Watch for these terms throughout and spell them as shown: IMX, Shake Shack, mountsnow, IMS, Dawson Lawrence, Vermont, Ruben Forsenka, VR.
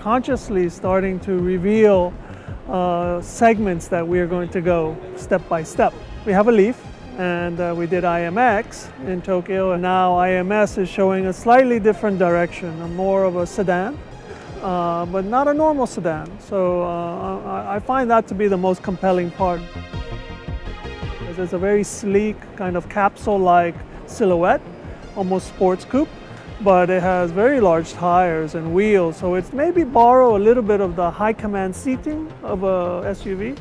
consciously starting to reveal segments that we are going to go step by step. We have a leaf, and we did IMX in Tokyo, and now IMS is showing a slightly different direction, more of a sedan, but not a normal sedan. So I find that to be the most compelling part. It's a very sleek, kind of capsule-like silhouette, almost sports coupe, but it has very large tires and wheels, so it's maybe borrow a little bit of the high command seating of a SUV,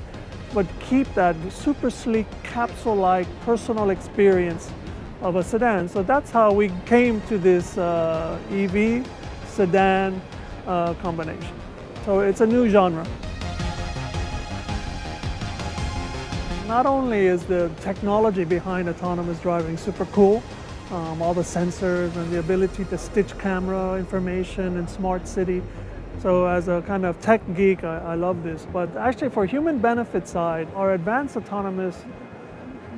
but keep that super sleek, capsule-like personal experience of a sedan. So that's how we came to this EV sedan combination. So it's a new genre. Not only is the technology behind autonomous driving super cool, all the sensors and the ability to stitch camera information in smart city. So as a kind of tech geek, I love this. But actually for human benefit side, our advanced autonomous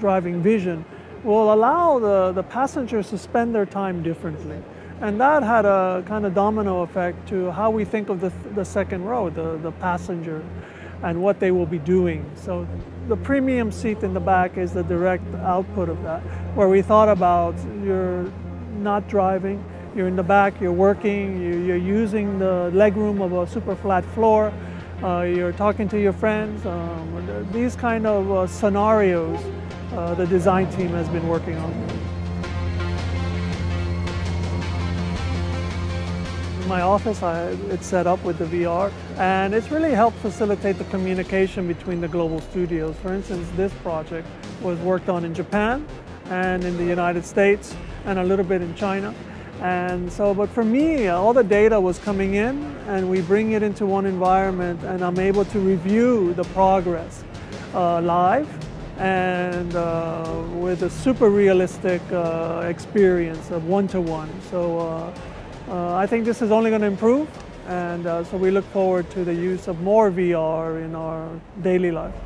driving vision will allow the passengers to spend their time differently. And that had a kind of domino effect to how we think of the second row, the passenger, and what they will be doing. So the premium seat in the back is the direct output of that, where we thought about you're not driving, you're in the back, you're working, you're using the legroom of a super flat floor, you're talking to your friends. These kind of scenarios the design team has been working on. In my office, it's set up with the VR, and it's really helped facilitate the communication between the global studios. For instance, this project was worked on in Japan and in the United States and a little bit in China. And so, but for me, all the data was coming in, and we bring it into one environment, and I'm able to review the progress live and with a super realistic experience of one-to-one. So. I think this is only going to improve, and so we look forward to the use of more VR in our daily life.